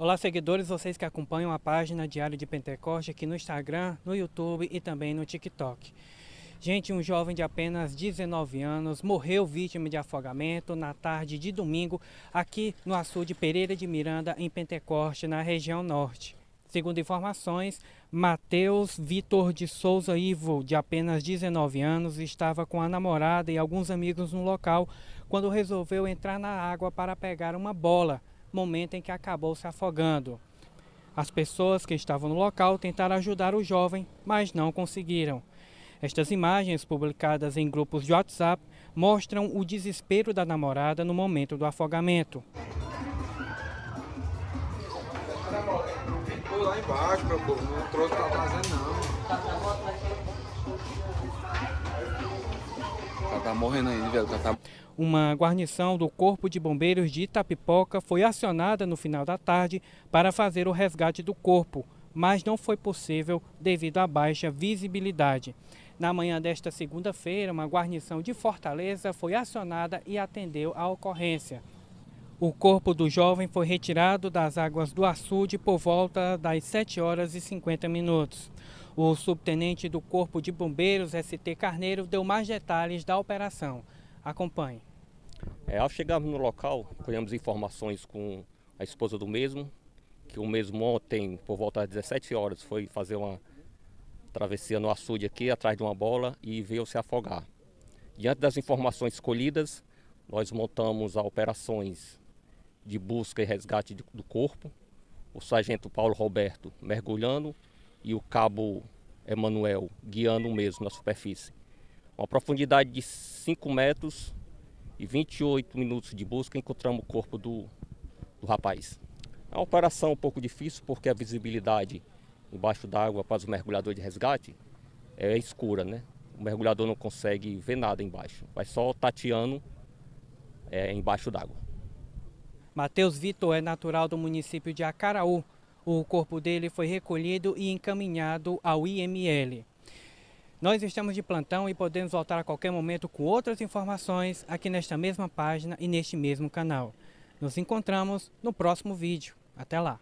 Olá, seguidores, vocês que acompanham a página Diário de Pentecoste aqui no Instagram, no YouTube e também no TikTok. Gente, um jovem de apenas 19 anos morreu vítima de afogamento na tarde de domingo aqui no açude Pereira de Miranda, em Pentecoste, na região norte. Segundo informações, Matheus Vitor de Souza Ivo, de apenas 19 anos, estava com a namorada e alguns amigos no local quando resolveu entrar na água para pegar uma bola, momento em que acabou se afogando. As pessoas que estavam no local tentaram ajudar o jovem, mas não conseguiram. Estas imagens, publicadas em grupos de WhatsApp, mostram o desespero da namorada no momento do afogamento. Ficou lá embaixo, meu povo, não trouxe pra casa, não. Ela tá morrendo aí, velho. Uma guarnição do Corpo de Bombeiros de Itapipoca foi acionada no final da tarde para fazer o resgate do corpo, mas não foi possível devido à baixa visibilidade. Na manhã desta segunda-feira, uma guarnição de Fortaleza foi acionada e atendeu a ocorrência. O corpo do jovem foi retirado das águas do açude por volta das 7h50. O subtenente do Corpo de Bombeiros, ST Carneiro, deu mais detalhes da operação. Acompanhe. Ao chegarmos no local, colhemos informações com a esposa do mesmo, que o mesmo ontem, por volta das 17h, foi fazer uma travessia no açude aqui, atrás de uma bola, e veio se afogar. Diante das informações colhidas, nós montamos operações de busca e resgate do corpo, o sargento Paulo Roberto mergulhando e o cabo Emanuel guiando o mesmo na superfície. Uma profundidade de 5 metros e 28 minutos de busca, encontramos o corpo do rapaz. É uma operação um pouco difícil porque a visibilidade embaixo d'água para os mergulhadores de resgate é escura, né? O mergulhador não consegue ver nada embaixo, vai só o Tatiano embaixo d'água. Matheus Vitor é natural do município de Acaraú. O corpo dele foi recolhido e encaminhado ao IML. Nós estamos de plantão e podemos voltar a qualquer momento com outras informações aqui nesta mesma página e neste mesmo canal. Nos encontramos no próximo vídeo. Até lá!